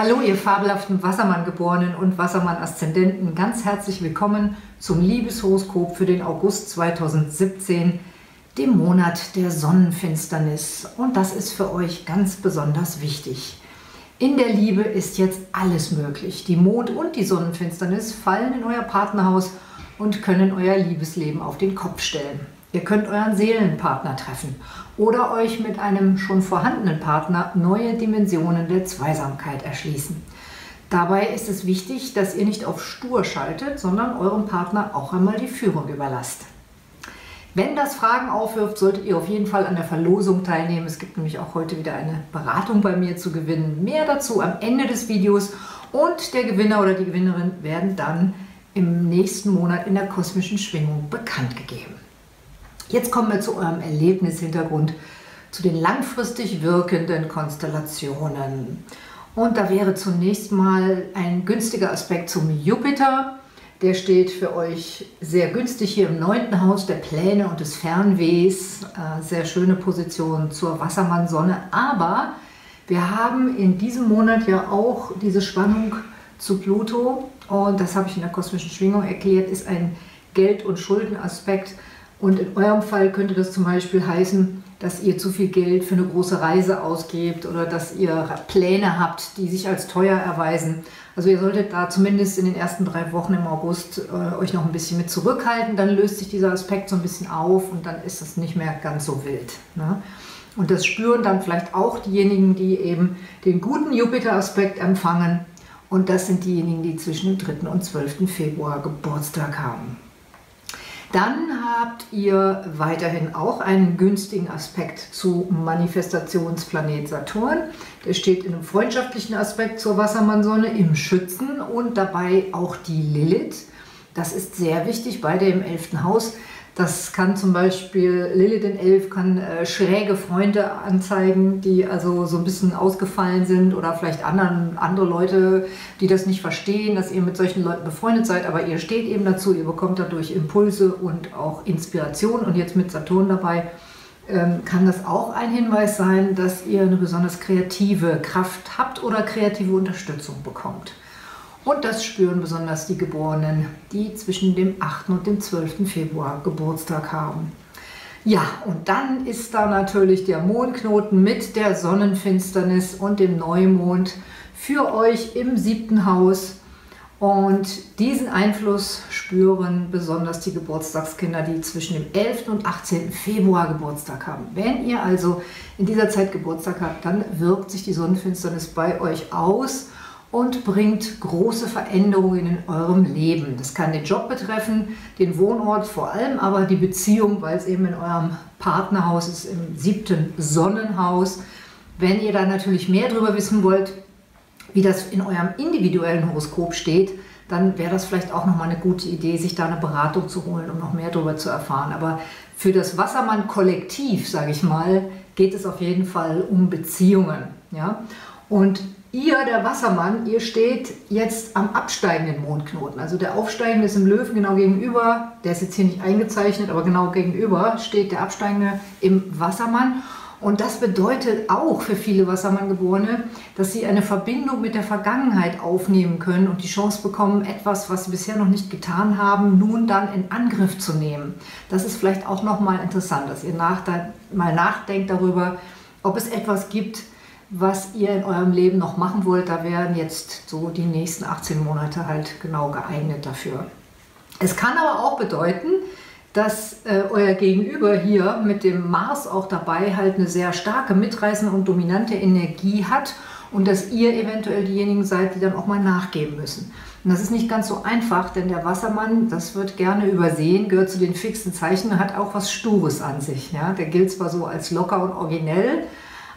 Hallo ihr fabelhaften Wassermann-Geborenen und Wassermann-Aszendenten, ganz herzlich willkommen zum Liebeshoroskop für den August 2017, dem Monat der Sonnenfinsternis. Und das ist für euch ganz besonders wichtig. In der Liebe ist jetzt alles möglich. Die Mond und die Sonnenfinsternis fallen in euer Partnerhaus und können euer Liebesleben auf den Kopf stellen. Ihr könnt euren Seelenpartner treffen oder euch mit einem schon vorhandenen Partner neue Dimensionen der Zweisamkeit erschließen. Dabei ist es wichtig, dass ihr nicht auf stur schaltet, sondern eurem Partner auch einmal die Führung überlasst. Wenn das Fragen aufwirft, solltet ihr auf jeden Fall an der Verlosung teilnehmen. Es gibt nämlich auch heute wieder eine Beratung bei mir zu gewinnen. Mehr dazu am Ende des Videos und der Gewinner oder die Gewinnerin werden dann im nächsten Monat in der kosmischen Schwingung bekannt gegeben. Jetzt kommen wir zu eurem Erlebnishintergrund, zu den langfristig wirkenden Konstellationen. Und da wäre zunächst mal ein günstiger Aspekt zum Jupiter. Der steht für euch sehr günstig hier im 9. Haus der Pläne und des Fernwehs. Sehr schöne Position zur Wassermann-Sonne. Aber wir haben in diesem Monat ja auch diese Spannung zu Pluto. Und das habe ich in der kosmischen Schwingung erklärt, ist ein Geld- und Schuldenaspekt. Und in eurem Fall könnte das zum Beispiel heißen, dass ihr zu viel Geld für eine große Reise ausgebt oder dass ihr Pläne habt, die sich als teuer erweisen. Also ihr solltet da zumindest in den ersten 3 Wochen im August euch noch ein bisschen mit zurückhalten. Dann löst sich dieser Aspekt so ein bisschen auf und dann ist es nicht mehr ganz so wild, ne? Und das spüren dann vielleicht auch diejenigen, die eben den guten Jupiter-Aspekt empfangen. Und das sind diejenigen, die zwischen dem 3. und 12. Februar Geburtstag haben. Dann habt ihr weiterhin auch einen günstigen Aspekt zu Manifestationsplanet Saturn. Der steht in einem freundschaftlichen Aspekt zur Wassermann-Sonne im Schützen und dabei auch die Lilith. Das ist sehr wichtig, beide im 11. Haus. Das kann zum Beispiel, Lilith in 11 kann schräge Freunde anzeigen, die also so ein bisschen ausgefallen sind oder vielleicht andere Leute, die das nicht verstehen, dass ihr mit solchen Leuten befreundet seid, aber ihr steht eben dazu, ihr bekommt dadurch Impulse und auch Inspiration und jetzt mit Saturn dabei kann das auch ein Hinweis sein, dass ihr eine besonders kreative Kraft habt oder kreative Unterstützung bekommt. Und das spüren besonders die Geborenen, die zwischen dem 8. und dem 12. Februar Geburtstag haben. Ja, und dann ist da natürlich der Mondknoten mit der Sonnenfinsternis und dem Neumond für euch im 7. Haus. Und diesen Einfluss spüren besonders die Geburtstagskinder, die zwischen dem 11. und 18. Februar Geburtstag haben. Wenn ihr also in dieser Zeit Geburtstag habt, dann wirkt sich die Sonnenfinsternis bei euch aus und bringt große Veränderungen in eurem Leben. Das kann den Job betreffen, den Wohnort vor allem, aber die Beziehung, weil es eben in eurem Partnerhaus ist, im 7. Sonnenhaus. Wenn ihr da natürlich mehr darüber wissen wollt, wie das in eurem individuellen Horoskop steht, dann wäre das vielleicht auch nochmal eine gute Idee, sich da eine Beratung zu holen, um noch mehr darüber zu erfahren. Aber für das Wassermann-Kollektiv, sage ich mal, geht es auf jeden Fall um Beziehungen, ja? Und ihr, der Wassermann, ihr steht jetzt am absteigenden Mondknoten. Also der aufsteigende ist im Löwen genau gegenüber, der ist jetzt hier nicht eingezeichnet, aber genau gegenüber steht der absteigende im Wassermann. Und das bedeutet auch für viele Wassermann-Geborene, dass sie eine Verbindung mit der Vergangenheit aufnehmen können und die Chance bekommen, etwas, was sie bisher noch nicht getan haben, nun dann in Angriff zu nehmen. Das ist vielleicht auch nochmal interessant, dass ihr mal nachdenkt darüber, ob es etwas gibt, was ihr in eurem Leben noch machen wollt. Da wären jetzt so die nächsten 18 Monate halt genau geeignet dafür. Es kann aber auch bedeuten, dass euer Gegenüber hier mit dem Mars auch dabei halt eine sehr starke, mitreißende und dominante Energie hat und dass ihr eventuell diejenigen seid, die dann auch mal nachgeben müssen. Und das ist nicht ganz so einfach, denn der Wassermann, das wird gerne übersehen, gehört zu den fixen Zeichen, hat auch was Stures an sich, ja? Der gilt zwar so als locker und originell,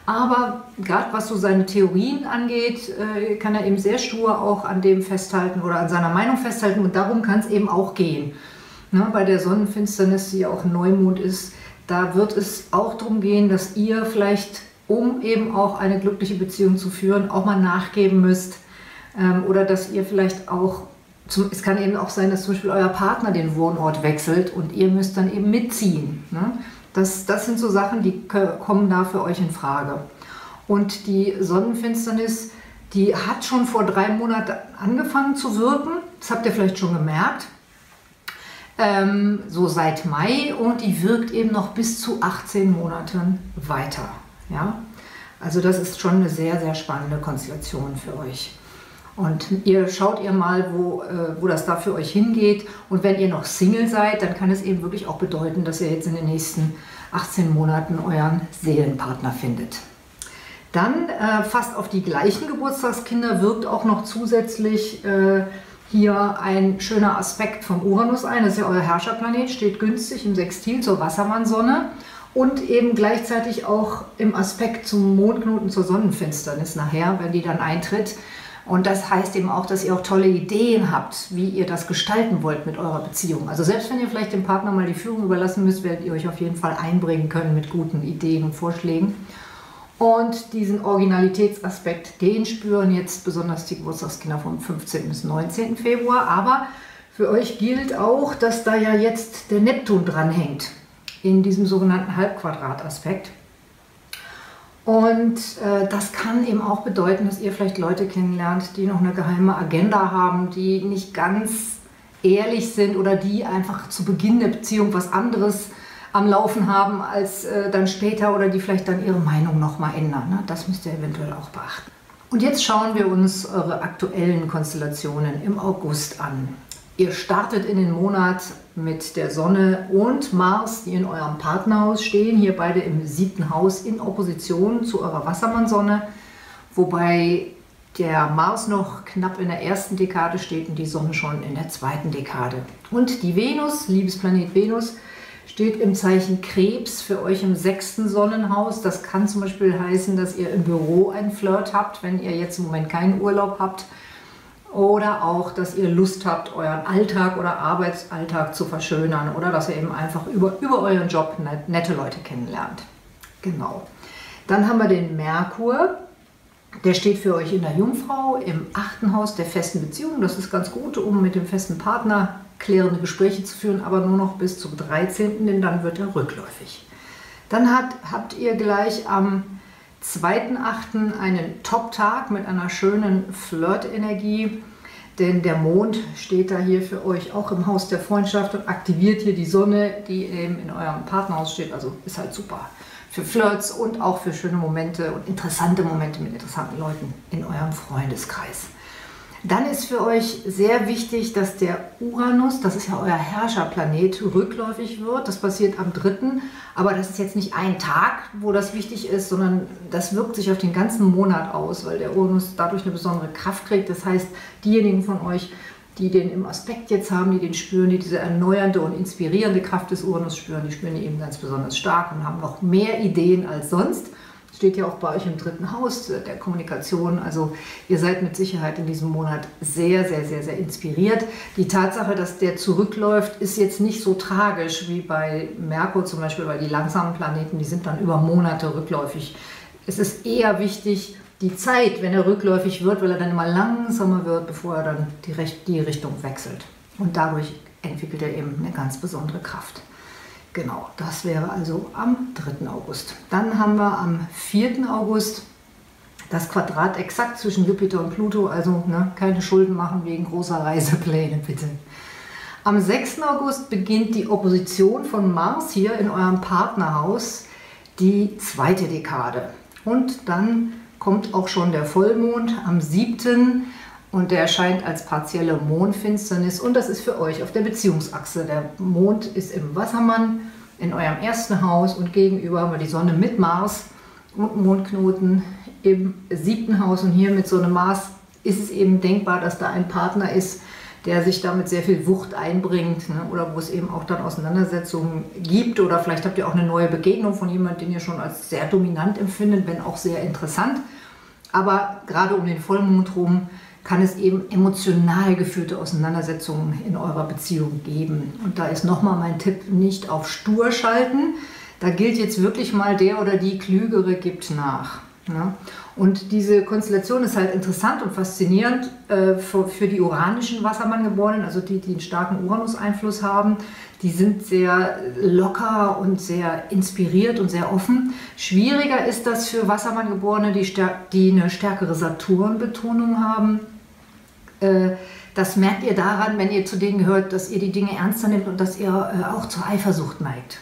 aber gerade was so seine Theorien angeht, kann er eben sehr stur auch an dem festhalten oder an seiner Meinung festhalten. Und darum kann es eben auch gehen. Ne, bei der Sonnenfinsternis, die ja auch Neumond ist, da wird es auch darum gehen, dass ihr vielleicht, um eben auch eine glückliche Beziehung zu führen, auch mal nachgeben müsst. Oder dass ihr vielleicht auch, es kann eben auch sein, dass zum Beispiel euer Partner den Wohnort wechselt und ihr müsst dann eben mitziehen, ne? Das sind so Sachen, die kommen da für euch in Frage. Und die Sonnenfinsternis Die hat schon vor 3 Monaten angefangen zu wirken. Das habt ihr vielleicht schon gemerkt. So seit Mai, und die wirkt eben noch bis zu 18 Monaten weiter. Ja? Also das ist schon eine sehr, sehr spannende Konstellation für euch. Und schaut ihr mal, wo das da für euch hingeht. Und wenn ihr noch Single seid, dann kann es eben wirklich auch bedeuten, dass ihr jetzt in den nächsten 18 Monaten euren Seelenpartner findet. Dann fast auf die gleichen Geburtstagskinder wirkt auch noch zusätzlich hier ein schöner Aspekt vom Uranus ein. Das ist ja euer Herrscherplanet, steht günstig im Sextil zur Wassermann-Sonne und eben gleichzeitig auch im Aspekt zum Mondknoten zur Sonnenfinsternis nachher, wenn die dann eintritt. Und das heißt eben auch, dass ihr auch tolle Ideen habt, wie ihr das gestalten wollt mit eurer Beziehung. Also selbst wenn ihr vielleicht dem Partner mal die Führung überlassen müsst, werdet ihr euch auf jeden Fall einbringen können mit guten Ideen und Vorschlägen. Und diesen Originalitätsaspekt, den spüren jetzt besonders die Geburtstagskinder vom 15. bis 19. Februar. Aber für euch gilt auch, dass da ja jetzt der Neptun dranhängt, in diesem sogenannten Halbquadrataspekt. Und das kann eben auch bedeuten, dass ihr vielleicht Leute kennenlernt, die noch eine geheime Agenda haben, die nicht ganz ehrlich sind oder die einfach zu Beginn der Beziehung was anderes am Laufen haben als dann später, oder die vielleicht dann ihre Meinung nochmal ändern. Ne? Das müsst ihr eventuell auch beachten. Und jetzt schauen wir uns eure aktuellen Konstellationen im August an. Ihr startet in den Monat mit der Sonne und Mars, die in eurem Partnerhaus stehen, hier beide im 7. Haus in Opposition zu eurer Wassermann-Sonne, wobei der Mars noch knapp in der 1. Dekade steht und die Sonne schon in der 2. Dekade. Und die Venus, Liebesplanet Venus, steht im Zeichen Krebs, für euch im 6. Sonnenhaus. Das kann zum Beispiel heißen, dass ihr im Büro einen Flirt habt, wenn ihr jetzt im Moment keinen Urlaub habt. Oder auch, dass ihr Lust habt, euren Alltag oder Arbeitsalltag zu verschönern. Oder dass ihr eben einfach über euren Job nette Leute kennenlernt. Genau. Dann haben wir den Merkur. Der steht für euch in der Jungfrau, im 8. Haus der festen Beziehung. Das ist ganz gut, um mit dem festen Partner klärende Gespräche zu führen, aber nur noch bis zum 13., denn dann wird er rückläufig. Dann habt ihr gleich am 2.8. einen Top-Tag mit einer schönen Flirt-Energie, denn der Mond steht da hier für euch auch im Haus der Freundschaft und aktiviert hier die Sonne, die eben in eurem Partnerhaus steht, also ist halt super für Flirts und auch für schöne Momente und interessante Momente mit interessanten Leuten in eurem Freundeskreis. Dann ist für euch sehr wichtig, dass der Uranus, das ist ja euer Herrscherplanet, rückläufig wird. Das passiert am 3. Aber das ist jetzt nicht ein Tag, wo das wichtig ist, sondern das wirkt sich auf den ganzen Monat aus, weil der Uranus dadurch eine besondere Kraft kriegt. Das heißt, diejenigen von euch, die den im Aspekt jetzt haben, die den spüren, die diese erneuernde und inspirierende Kraft des Uranus spüren, die spüren die eben ganz besonders stark und haben noch mehr Ideen als sonst. Steht ja auch bei euch im 3. Haus der Kommunikation. Also ihr seid mit Sicherheit in diesem Monat sehr, sehr, sehr, sehr inspiriert. Die Tatsache, dass der zurückläuft, ist jetzt nicht so tragisch wie bei Merkur zum Beispiel, weil die langsamen Planeten, die sind dann über Monate rückläufig. Es ist eher wichtig, die Zeit, wenn er rückläufig wird, weil er dann immer langsamer wird, bevor er dann die Richtung wechselt. Und dadurch entwickelt er eben eine ganz besondere Kraft. Genau, das wäre also am 3. August. Dann haben wir am 4. August das Quadrat exakt zwischen Jupiter und Pluto, also ne, keine Schulden machen wegen großer Reisepläne, bitte. Am 6. August beginnt die Opposition von Mars hier in eurem Partnerhaus, die 2. Dekade. Und dann kommt auch schon der Vollmond am 7. Und der erscheint als partielle Mondfinsternis, und das ist für euch auf der Beziehungsachse. Der Mond ist im Wassermann, in eurem 1. Haus, und gegenüber haben wir die Sonne mit Mars und Mondknoten im 7. Haus. Und hier mit so einem Mars ist es eben denkbar, dass da ein Partner ist, der sich damit sehr viel Wucht einbringt, ne? Oder wo es eben auch dann Auseinandersetzungen gibt. Oder vielleicht habt ihr auch eine neue Begegnung von jemandem, den ihr schon als sehr dominant empfindet, wenn auch sehr interessant. Aber gerade um den Vollmond rum kann es eben emotional geführte Auseinandersetzungen in eurer Beziehung geben. Und da ist nochmal mein Tipp, nicht auf stur schalten. Da gilt jetzt wirklich mal, der oder die Klügere gibt nach. Ja. Und diese Konstellation ist halt interessant und faszinierend für die uranischen Wassermanngeborenen, also die, die einen starken Uranus-Einfluss haben. Die sind sehr locker und sehr inspiriert und sehr offen. Schwieriger ist das für Wassermanngeborene, die eine stärkere Saturn-Betonung haben. Das merkt ihr daran, wenn ihr zu denen gehört, dass ihr die Dinge ernster nehmt und dass ihr auch zur Eifersucht neigt.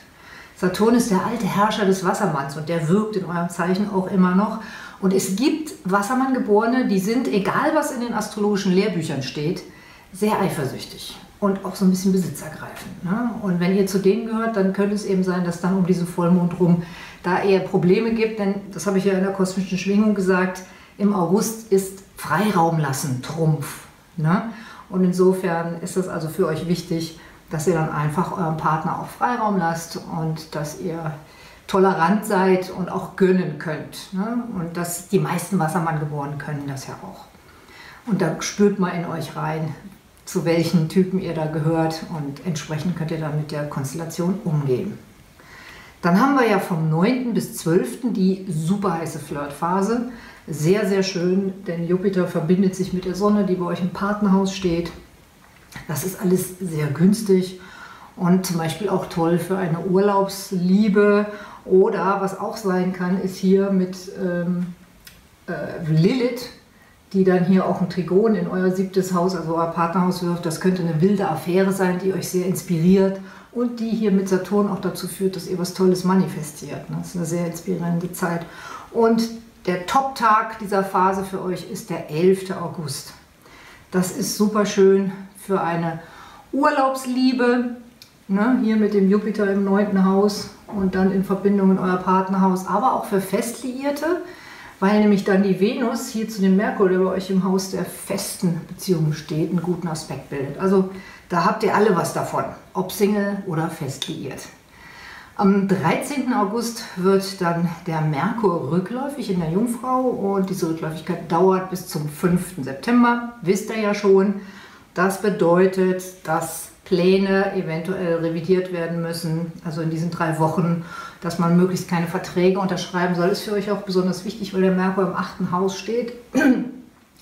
Saturn ist der alte Herrscher des Wassermanns und der wirkt in eurem Zeichen auch immer noch. Und es gibt Wassermanngeborene, die sind, egal was in den astrologischen Lehrbüchern steht, sehr eifersüchtig und auch so ein bisschen besitzergreifend. Ne? Und wenn ihr zu denen gehört, dann könnte es eben sein, dass dann um diesen Vollmond rum da eher Probleme gibt. Denn, das habe ich ja in der kosmischen Schwingung gesagt, im August ist Freiraum lassen Trumpf. Ne? Und insofern ist das also für euch wichtig, dass ihr dann einfach eurem Partner auch Freiraum lasst und dass ihr tolerant seid und auch gönnen könnt. Ne? Und dass die meisten Wassermanngeborenen können das ja auch. Und da spürt mal in euch rein, zu welchen Typen ihr da gehört, und entsprechend könnt ihr dann mit der Konstellation umgehen. Dann haben wir ja vom 9. bis 12. die super heiße Flirtphase. Sehr, sehr schön, denn Jupiter verbindet sich mit der Sonne, die bei euch im Partnerhaus steht. Das ist alles sehr günstig und zum Beispiel auch toll für eine Urlaubsliebe, oder was auch sein kann, ist hier mit Lilith, die dann hier auch ein Trigon in euer 7. Haus, also euer Partnerhaus wirft. Das könnte eine wilde Affäre sein, die euch sehr inspiriert und die hier mit Saturn auch dazu führt, dass ihr was Tolles manifestiert. Das ist eine sehr inspirierende Zeit. Und der Top-Tag dieser Phase für euch ist der 11. August. Das ist super schön für eine Urlaubsliebe, ne, hier mit dem Jupiter im 9. Haus und dann in Verbindung in euer Partnerhaus, aber auch für Festliierte, weil nämlich dann die Venus hier zu dem Merkur, der bei euch im Haus der festen Beziehungen steht, einen guten Aspekt bildet. Also da habt ihr alle was davon, ob Single oder festliiert. Am 13. August wird dann der Merkur rückläufig in der Jungfrau und diese Rückläufigkeit dauert bis zum 5. September, wisst ihr ja schon. Das bedeutet, dass Pläne eventuell revidiert werden müssen, also in diesen 3 Wochen, dass man möglichst keine Verträge unterschreiben soll. Ist für euch auch besonders wichtig, weil der Merkur im 8. Haus steht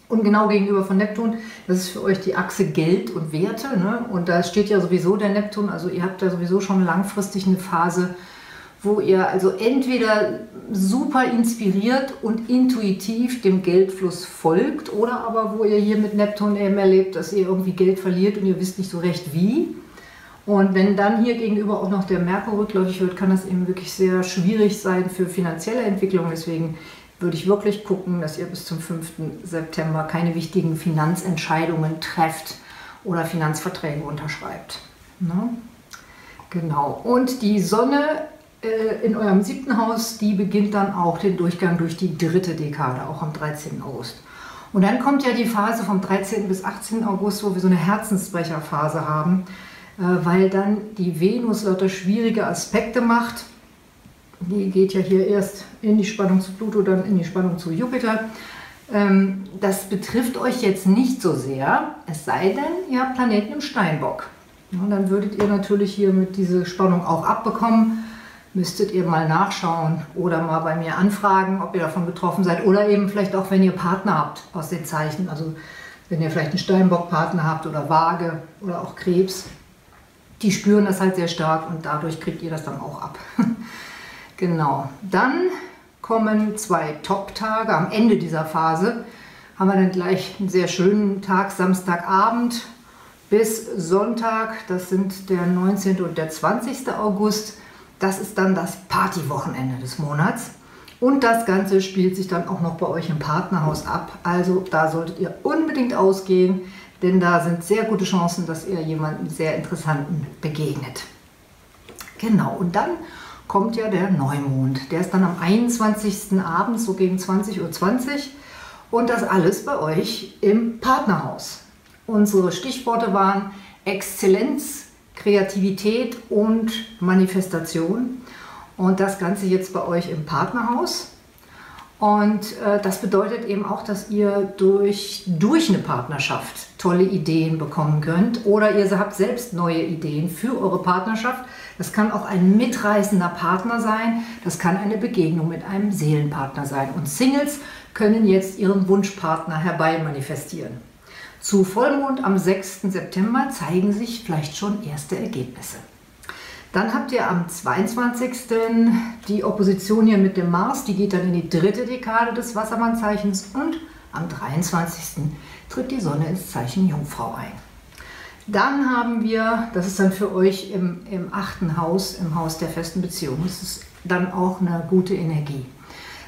und genau gegenüber von Neptun. Das ist für euch die Achse Geld und Werte, ne? Und da steht ja sowieso der Neptun, also ihr habt da sowieso schon langfristig eine Phase, wo ihr also entweder super inspiriert und intuitiv dem Geldfluss folgt oder aber wo ihr hier mit Neptun eben erlebt, dass ihr irgendwie Geld verliert und ihr wisst nicht so recht wie. Und wenn dann hier gegenüber auch noch der Merkur rückläufig wird, kann das eben wirklich sehr schwierig sein für finanzielle Entwicklung. Deswegen würde ich wirklich gucken, dass ihr bis zum 5. September keine wichtigen Finanzentscheidungen trefft oder Finanzverträge unterschreibt. Ne? Genau. Und die Sonne in eurem 7. Haus, die beginnt dann auch den Durchgang durch die 3. Dekade, auch am 13. August. Und dann kommt ja die Phase vom 13. bis 18. August, wo wir so eine Herzensbrecherphase haben, weil dann die Venus lauter schwierige Aspekte macht. Die geht ja hier erst in die Spannung zu Pluto, dann in die Spannung zu Jupiter. Das betrifft euch jetzt nicht so sehr, es sei denn, ihr habt Planeten im Steinbock. Und dann würdet ihr natürlich hier mit dieser Spannung auch abbekommen. Müsstet ihr mal nachschauen oder mal bei mir anfragen, ob ihr davon betroffen seid. Oder eben vielleicht auch, wenn ihr Partner habt aus den Zeichen. Also wenn ihr vielleicht einen Steinbock-Partner habt oder Waage oder auch Krebs. Die spüren das halt sehr stark und dadurch kriegt ihr das dann auch ab. Genau. Dann kommen 2 Top-Tage. Am Ende dieser Phase haben wir dann gleich einen sehr schönen Tag, Samstagabend bis Sonntag. Das sind der 19. und der 20. August. Das ist dann das Partywochenende des Monats und das Ganze spielt sich dann auch noch bei euch im Partnerhaus ab. Also da solltet ihr unbedingt ausgehen, denn da sind sehr gute Chancen, dass ihr jemanden sehr Interessanten begegnet. Genau, und dann kommt ja der Neumond. Der ist dann am 21. abends, so gegen 20:20 Uhr, und das alles bei euch im Partnerhaus. Unsere Stichworte waren Exzellenz, Kreativität und Manifestation, und das Ganze jetzt bei euch im Partnerhaus. Und das bedeutet eben auch, dass ihr durch eine Partnerschaft tolle Ideen bekommen könnt oder ihr habt selbst neue Ideen für eure Partnerschaft. Das kann auch ein mitreißender Partner sein, das kann eine Begegnung mit einem Seelenpartner sein. Und Singles können jetzt ihren Wunschpartner herbei manifestieren. Zu Vollmond am 6. September zeigen sich vielleicht schon erste Ergebnisse. Dann habt ihr am 22. die Opposition hier mit dem Mars, die geht dann in die dritte Dekade des Wassermannzeichens und am 23. tritt die Sonne ins Zeichen Jungfrau ein. Dann haben wir, das ist dann für euch im 8. Haus, im Haus der festen Beziehung, das ist dann auch eine gute Energie.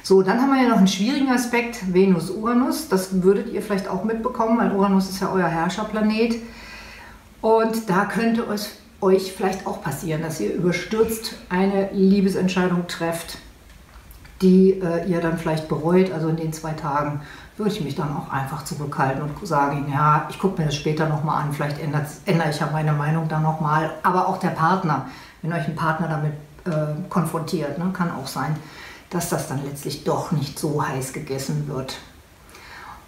So, dann haben wir ja noch einen schwierigen Aspekt, Venus-Uranus, das würdet ihr vielleicht auch mitbekommen, weil Uranus ist ja euer Herrscherplanet und da könnte euch vielleicht auch passieren, dass ihr überstürzt eine Liebesentscheidung trefft, die ihr dann vielleicht bereut. Also in den 2 Tagen würde ich mich dann auch einfach zurückhalten und sagen, ja, ich gucke mir das später nochmal an, vielleicht ändere ich ja meine Meinung dann nochmal. Aber auch der Partner, wenn euch ein Partner damit konfrontiert, ne, kann auch sein, dass das dann letztlich doch nicht so heiß gegessen wird.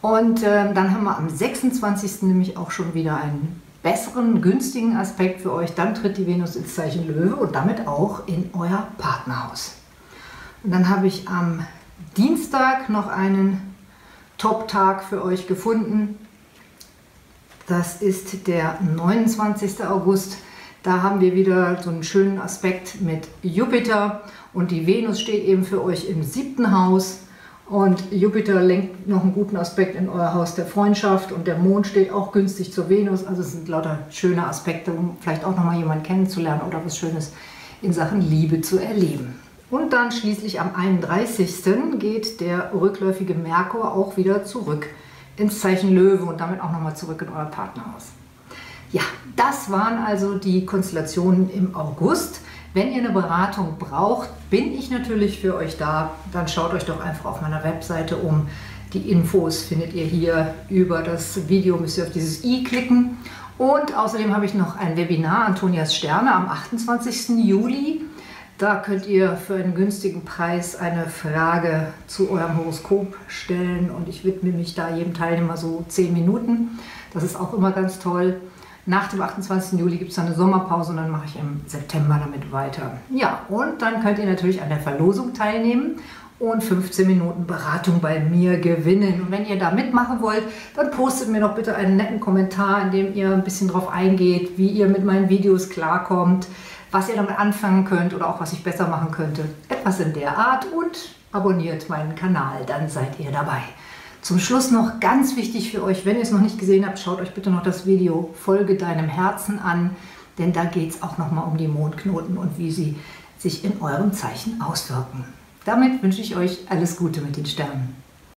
Und dann haben wir am 26. nämlich auch schon wieder einen besseren, günstigen Aspekt für euch, dann tritt die Venus ins Zeichen Löwe und damit auch in euer Partnerhaus. Und dann habe ich am Dienstag noch einen Top-Tag für euch gefunden. Das ist der 29. August. Da haben wir wieder so einen schönen Aspekt mit Jupiter und die Venus steht eben für euch im 7. Haus. Und Jupiter lenkt noch einen guten Aspekt in euer Haus der Freundschaft und der Mond steht auch günstig zur Venus. Also es sind lauter schöne Aspekte, um vielleicht auch nochmal jemanden kennenzulernen oder was Schönes in Sachen Liebe zu erleben. Und dann schließlich am 31. geht der rückläufige Merkur auch wieder zurück ins Zeichen Löwe und damit auch nochmal zurück in euer Partnerhaus. Ja, das waren also die Konstellationen im August. Wenn ihr eine Beratung braucht, bin ich natürlich für euch da. Dann schaut euch doch einfach auf meiner Webseite um. Die Infos findet ihr hier über das Video. Müsst ihr auf dieses i klicken. Und außerdem habe ich noch ein Webinar Antonias Sterne am 28. Juli. Da könnt ihr für einen günstigen Preis eine Frage zu eurem Horoskop stellen. Und ich widme mich da jedem Teilnehmer so 10 Minuten. Das ist auch immer ganz toll. Nach dem 28. Juli gibt es dann eine Sommerpause und dann mache ich im September damit weiter. Ja, und dann könnt ihr natürlich an der Verlosung teilnehmen und 15 Minuten Beratung bei mir gewinnen. Und wenn ihr da mitmachen wollt, dann postet mir doch bitte einen netten Kommentar, in dem ihr ein bisschen drauf eingeht, wie ihr mit meinen Videos klarkommt, was ihr damit anfangen könnt oder auch was ich besser machen könnte. Etwas in der Art und abonniert meinen Kanal, dann seid ihr dabei. Zum Schluss noch ganz wichtig für euch, wenn ihr es noch nicht gesehen habt, schaut euch bitte noch das Video Folge deinem Herzen an, denn da geht es auch nochmal um die Mondknoten und wie sie sich in eurem Zeichen auswirken. Damit wünsche ich euch alles Gute mit den Sternen.